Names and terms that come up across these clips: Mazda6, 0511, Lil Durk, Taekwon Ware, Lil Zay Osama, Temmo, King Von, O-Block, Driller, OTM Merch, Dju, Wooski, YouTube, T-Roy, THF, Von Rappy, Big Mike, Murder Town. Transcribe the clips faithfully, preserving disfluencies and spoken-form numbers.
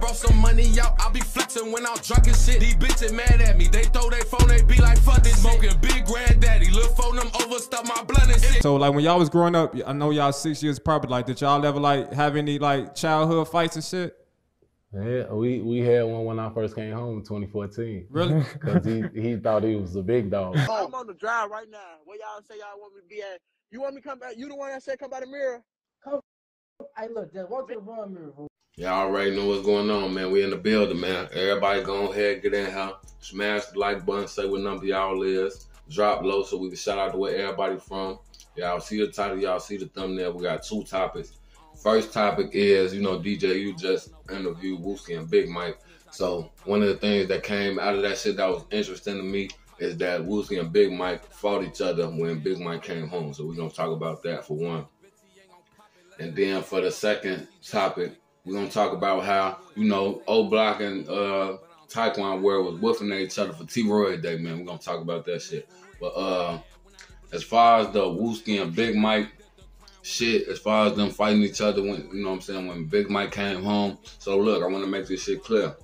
brought some money out, I be flexing when I'm drunk and shit. These bitches mad at me, they throw their phone, they be like, fuck this. Smoking big granddaddy, look phone them overstuff my blood and shit. So like when y'all was growing up, I know y'all six years probably, like did y'all ever like have any like childhood fights and shit? Yeah, we, we had one when I first came home in twenty fourteen. Really? Because he, he thought he was a big dog. I'm on the drive right now. Where y'all say y'all want me to be at? You want me to come back? You the one that said come by the mirror? Come. Hey, look, Dad, walk to the wrong mirror. Y'all already know what's going on, man. We in the building, man. Everybody go ahead, get in here. Smash the like button, say what number y'all is. Drop low so we can shout out to where everybody from. Y'all see the title, y'all see the thumbnail. We got two topics. First topic is, you know, D J, you just interviewed Wooski and Big Mike. So one of the things that came out of that shit that was interesting to me is that Wooski and Big Mike fought each other when Big Mike came home. So we're going to talk about that for one. And then for the second topic, we're going to talk about how, you know, O-Block and uh, Taekwon Ware was whooping at each other for T-Roy today, man. We're going to talk about that shit. But uh, as far as the Wooski and Big Mike shit, as far as them fighting each other when, you know what I'm saying, when Big Mike came home. So look, I want to make this shit clear.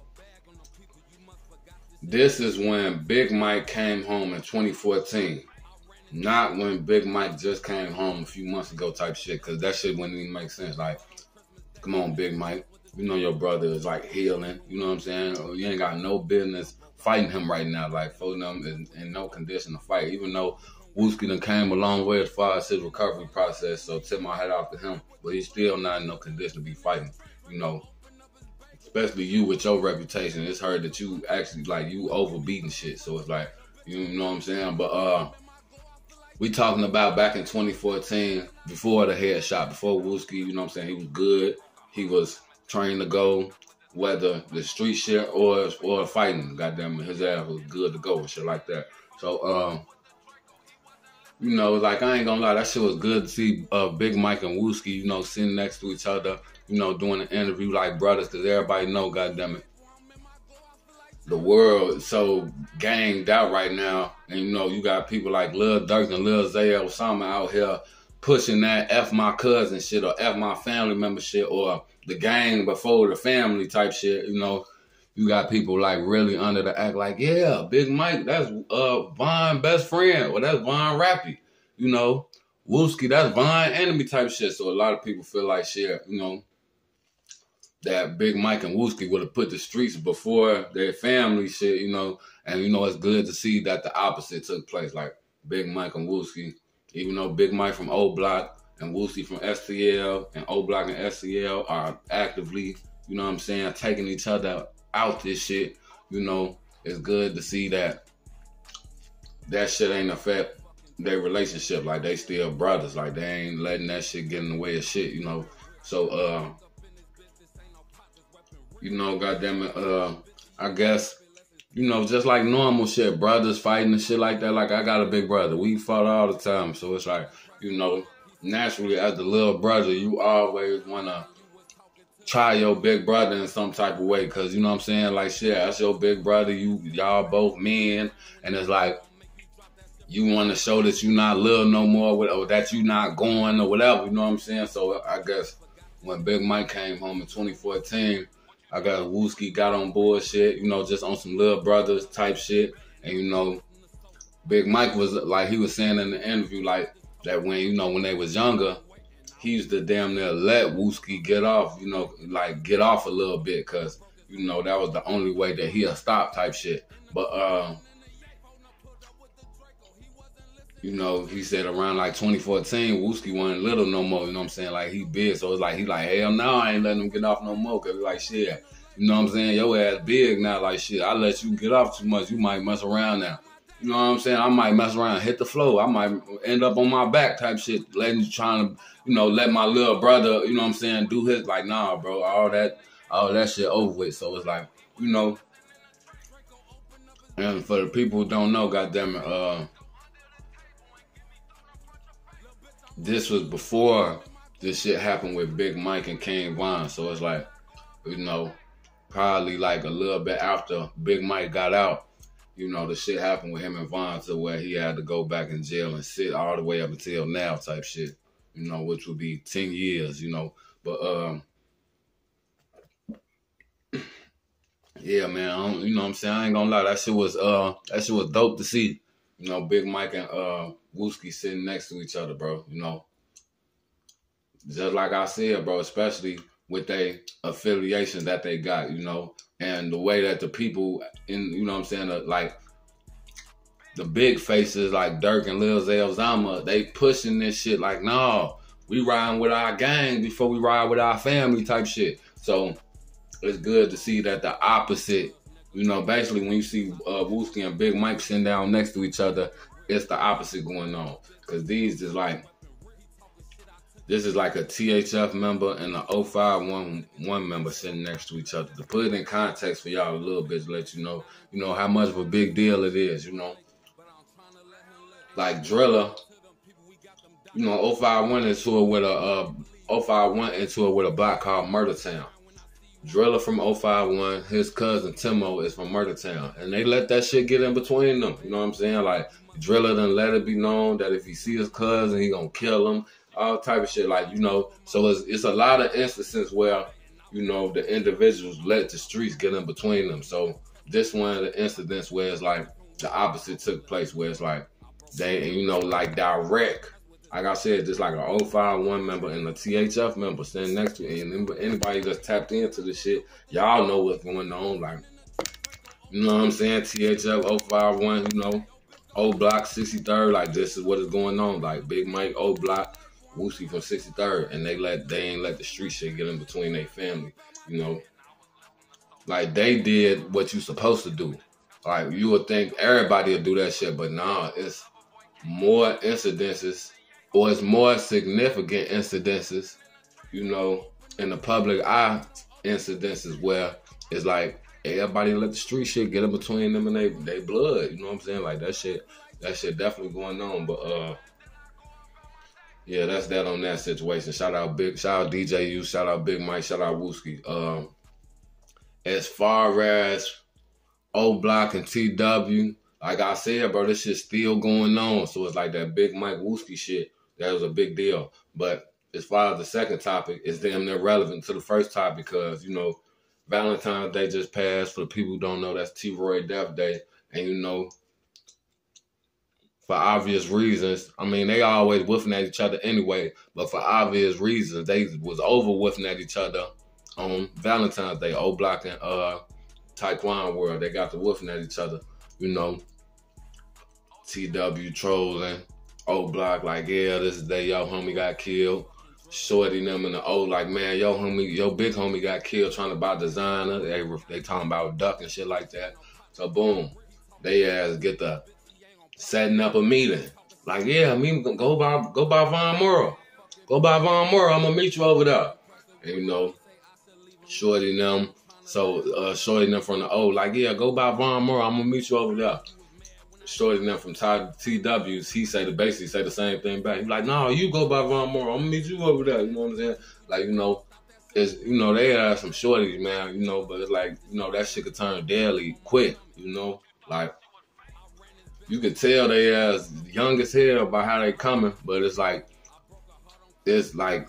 This is when Big Mike came home in twenty fourteen. Not when Big Mike just came home a few months ago type shit, because that shit wouldn't even make sense. Like, come on, Big Mike. You know your brother is like healing, you know what I'm saying? Or you ain't got no business fighting him right now. Like, folding them is in no condition to fight, even though Wooski done came a long way as far as his recovery process, so tip my hat off to him. But he's still not in no condition to be fighting, you know. Especially you with your reputation. It's heard that you actually, like, you overbeating shit. So it's like, you know what I'm saying? But uh, we talking about back in twenty fourteen, before the headshot, before Wooski, you know what I'm saying? He was good. He was trained to go, whether the street shit or, or fighting. Goddamn, his ass was good to go and shit like that. So, um... you know, like, I ain't gonna lie, that shit was good to see uh, Big Mike and Wooski, you know, sitting next to each other, you know, doing an interview like brothers, because everybody know, goddammit, the world is so ganged out right now. And, you know, you got people like Lil Durk and Lil Zay Osama out here pushing that F my cousin shit or F my family member shit or the gang before the family type shit, you know. You got people like really under the act like, yeah, Big Mike, that's uh, Von's best friend, or that's Von Rappy, you know. Wooski, that's Von enemy type shit. So a lot of people feel like shit, you know, that Big Mike and Wooski would have put the streets before their family shit, you know. And, you know, it's good to see that the opposite took place, like Big Mike and Wooski. Even though Big Mike from O-Block and Wooski from S T L and O-Block and S T L are actively, you know what I'm saying, taking each other out. out this shit, you know, it's good to see that that shit ain't affect their relationship. Like, they still brothers. Like, they ain't letting that shit get in the way of shit, you know. So, uh, you know, goddamn it, uh, I guess, you know, just like normal shit, brothers fighting and shit like that. Like, I got a big brother. We fought all the time. So it's like, you know, naturally, as the little brother, you always want to try your big brother in some type of way, cause you know what I'm saying, like shit, that's your big brother, you y'all both men, and it's like you want to show that you not little no more, with, or that you not going or whatever, you know what I'm saying. So I guess when Big Mike came home in twenty fourteen, I guess Wooski got on board shit, you know, just on some little brothers type shit, and you know, Big Mike was like, he was saying in the interview like that when you know when they was younger, he used to damn near let Wooski get off, you know, like get off a little bit, cause you know that was the only way that he'll stop type shit. But uh, you know, he said around like twenty fourteen, Wooski wasn't little no more. You know what I'm saying? Like he big, so it's like he like hell no, I ain't letting him get off no more. Cause like shit, you know what I'm saying? Your ass big now, like shit. I let you get off too much. You might mess around now. You know what I'm saying? I might mess around, hit the floor. I might end up on my back type shit, letting you trying to, you know, let my little brother, you know what I'm saying, do his, like, nah, bro, all that, all that shit over with. So it's like, you know, and for the people who don't know, goddamn it, uh, this was before this shit happened with Big Mike and King Von. So it's like, you know, probably like a little bit after Big Mike got out. You know, the shit happened with him and Von to where he had to go back in jail and sit all the way up until now type shit, you know, which would be ten years, you know. But, um, Yeah, man. I'm, you know what I'm saying? I ain't gonna lie. That shit was uh, that shit was dope to see. You know, Big Mike and uh, Wooski sitting next to each other, bro. You know, just like I said, bro. Especially with their affiliation that they got, you know, and the way that the people in, you know what I'm saying, the, like the big faces like Durk and Lil Zay Osama, they pushing this shit like, no, we riding with our gang before we ride with our family type shit. So it's good to see that the opposite, you know, basically when you see uh, Wooski and Big Mike sitting down next to each other, it's the opposite going on. Cause these just like, this is like a T H F member and a oh five one one member sitting next to each other. To put it in context for y'all a little bit, to let you know, you know, how much of a big deal it is, you know. Like Driller, you know, oh five one into it with a, uh, oh five one into it with a block called Murder Town. Driller from oh five one, his cousin Temmo is from Murder Town. And they let that shit get in between them, you know what I'm saying? Like, Driller done let it be known that if he see his cousin, he gonna kill him. All type of shit, like, you know, so it's, it's a lot of instances where, you know, the individuals let the streets get in between them. So this one of the incidents where it's like the opposite took place, where it's like they, you know, like direct, like I said, just like a oh five one member and a T H F member standing next to you, and anybody that's tapped into this shit, y'all know what's going on, like, you know what I'm saying, T H F, oh five one, you know, O-Block, sixty-third, like this is what is going on, like Big Mike, O-Block, Wooski from sixty-third, and they let they ain't let the street shit get in between their family, you know. Like they did what you supposed to do. Like you would think everybody would do that shit, but nah, it's more incidences, or it's more significant incidences, you know, in the public eye incidences where it's like everybody let the street shit get in between them and they they blood. You know what I'm saying? Like that shit, that shit definitely going on, but uh. Yeah, that's that on that situation. Shout out Big, shout out D J U, shout out Big Mike, shout out Wooski. Um, as far as O-Block and T W, like I said, bro, this shit's still going on. So it's like that Big Mike Wooski shit, that was a big deal. But as far as the second topic, it's damn near relevant to the first topic because, you know, Valentine's Day just passed. For the people who don't know, that's T-Roy Death Day. And, you know, for obvious reasons, I mean, they always whiffing at each other anyway, but for obvious reasons, they was over whiffing at each other on Valentine's Day. O-Block and uh, Taekwondo World, they got to whiffing at each other, you know. T W trolling, O-Block like, yeah, this is the day your homie got killed. Shorty them in the O, like, man, your homie, your big homie got killed trying to buy designer. They, they talking about duck and shit like that. So boom, they ass get the setting up a meeting. Like, yeah, I mean, go by, go by Von Morrow. Go by Von Morrow. I'm going to meet you over there. And, you know, shorty them. So, uh, shorty them from the O, like, yeah, go by Von Morrow. I'm going to meet you over there. Shorty them from T W's, he say the basically say the same thing back. He's like, no, you go by Von Morrow. I'm going to meet you over there. You know what I'm saying? Like, you know, it's, you know, they are some shorties, man, you know, but it's like, you know, that shit could turn deadly quick, you know? Like, you could tell they as young as hell by how they coming, but it's like, it's like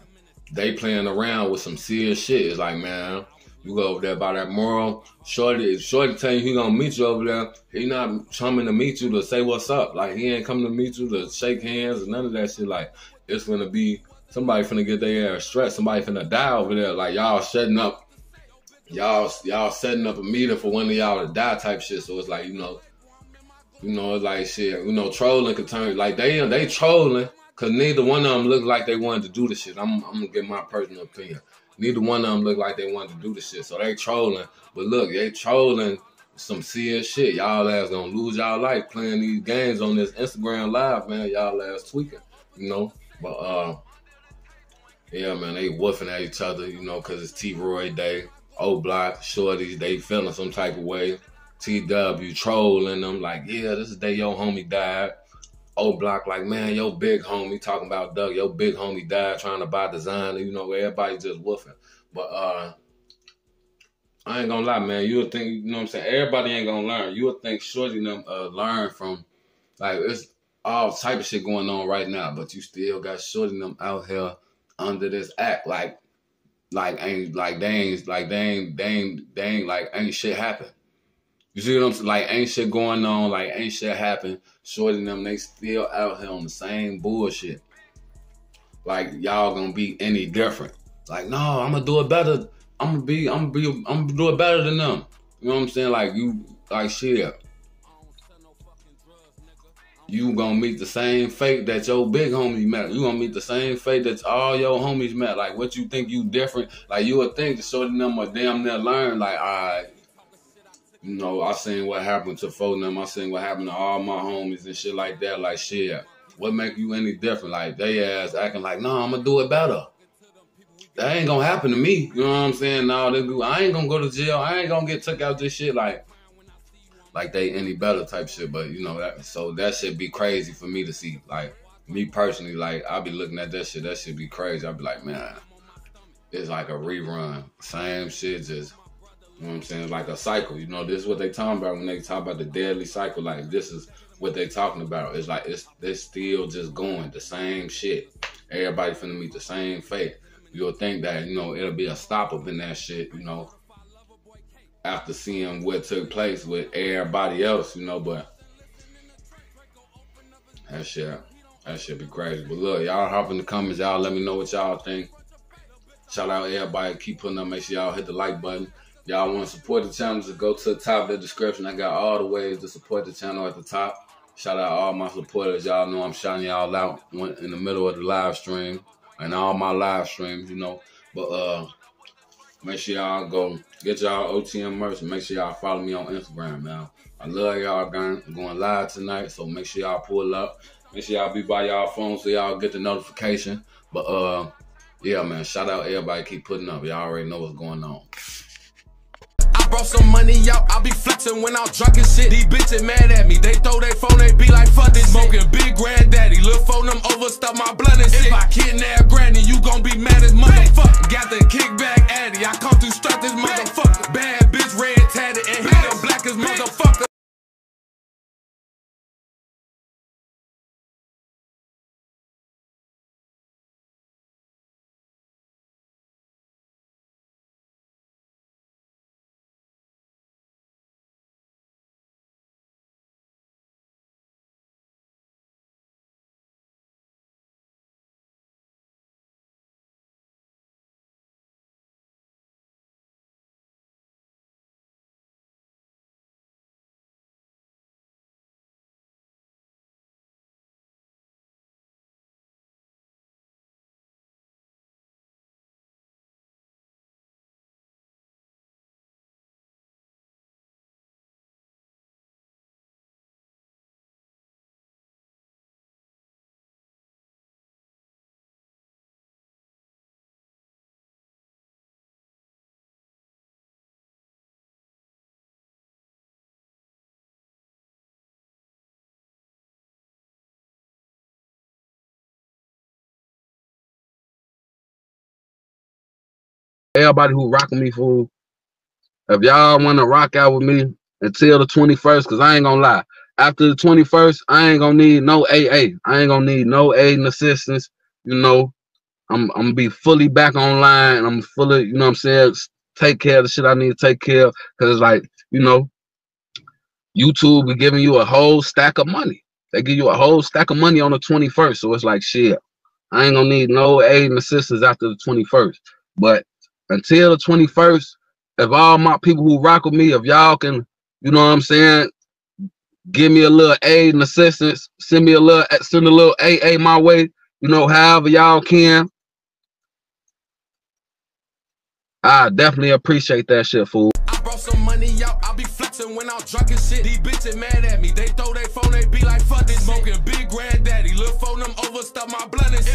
they playing around with some serious shit. It's like, man, you go over there by that Morrow, shorty, shorty tell you he gonna meet you over there, he not coming to meet you to say what's up. Like, he ain't coming to meet you to shake hands and none of that shit. Like, it's gonna be, somebody finna get their ass stressed, somebody finna die over there. Like, y'all setting up, y'all y'all setting up a meeting for one of y'all to die type shit. So it's like, you know, You know, it's like shit, you know, trolling could turn, like they they trolling because neither one of them looked like they wanted to do the shit. I'm, I'm going to give my personal opinion. Neither one of them looked like they wanted to do the shit. So they trolling. But look, they trolling some serious shit. Y'all ass going to lose y'all life playing these games on this Instagram live, man. Y'all ass tweaking, you know. But, uh, yeah, man, they woofing at each other, you know, because it's T-Roy Day, O-Block, shorties, they feeling some type of way. T W trolling them like, yeah, this is the day your homie died. O-Block like, man, your big homie, talking about Doug, your big homie died trying to buy designer, you know, everybody just woofing. But uh, I ain't gonna lie, man, you would think, you know what I'm saying, everybody ain't gonna learn. You would think shorty them uh, learn from, like, it's all type of shit going on right now, but you still got shorty them out here under this act, like, like ain't, like they ain't, like they ain't, they ain't, they ain't, like ain't shit happen. You see what I'm saying? Like, ain't shit going on. Like, ain't shit happen. Shorty and them, they still out here on the same bullshit. Like, y'all gonna be any different. Like, no, I'm gonna do it better. I'm gonna be, I'm gonna be, I'm gonna do it better than them. You know what I'm saying? Like, you, like, shit. You gonna meet the same fate that your big homie met. You gonna meet the same fate that all your homies met. Like, what you think you different? Like, you would think the shorty them are damn near learn. Like, I, you know, I seen what happened to four of them. I seen what happened to all my homies and shit like that. Like, shit, what make you any different? Like, they ass acting like, no, I'm gonna do it better. That ain't gonna happen to me. You know what I'm saying? No, they, I ain't gonna go to jail. I ain't gonna get took out this shit. Like, like they any better type shit, but you know that. So that shit be crazy for me to see. Like me personally, like I be looking at that shit. That shit be crazy. I be like, man, it's like a rerun, same shit. Just you know what I'm saying, like a cycle. You know, this is what they talking about when they talk about the deadly cycle. Like this is what they talking about. It's like it's they still just going the same shit. Everybody finna meet the same fate. You'll think that you know it'll be a stop up in that shit. You know. After seeing what took place with everybody else, you know, but that shit, that shit be crazy. But look, y'all hop in the comments, y'all let me know what y'all think. Shout out everybody, keep putting up, make sure y'all hit the like button. Y'all want to support the channel, just go to the top of the description. I got all the ways to support the channel at the top. Shout out all my supporters, y'all know I'm shouting y'all out in the middle of the live stream and all my live streams, you know, but uh, make sure y'all go get y'all O T M merch and make sure y'all follow me on Instagram, man. I love y'all, gang. I'm going live tonight, so make sure y'all pull up. Make sure y'all be by y'all phone so y'all get the notification. But, uh, yeah, man, shout out everybody. Keep putting up. Y'all already know what's going on. I brought some money out. I be flexing when I'm drunk and shit. These bitches mad at me. They throw their phone. They be like, fuck this smoking shit. Big granddaddy. Lil' phone them over, stuff my blood and shit. If I kidnap granny, you gon' be mad as motherfucker. Got the kickback addy. I come through strut this motherfucker. Bad bitch, red tatted, and he them black as motherfucker. Everybody who rocking me, fool. If y'all want to rock out with me until the twenty-first, because I ain't going to lie. After the twenty-first, I ain't going to need no A A. I ain't going to need no aid and assistance. You know, I'm, I'm going to be fully back online. And I'm fully, you know what I'm saying, take care of the shit I need to take care of. Because, like, you know, YouTube be giving you a whole stack of money. They give you a whole stack of money on the twenty-first. So it's like, shit, I ain't going to need no aid and assistance after the twenty-first. But until the twenty-first, if all my people who rock with me, if y'all can, you know what I'm saying, give me a little aid and assistance, send me a little, send a little A A my way, you know, however y'all can, I definitely appreciate that shit, fool. I brought some money out, I be flexing when I'm drunk and shit. These bitches mad at me, they throw their phone, they be like, fuck this smoking big granddaddy, look phone them over, stuff my blood and shit.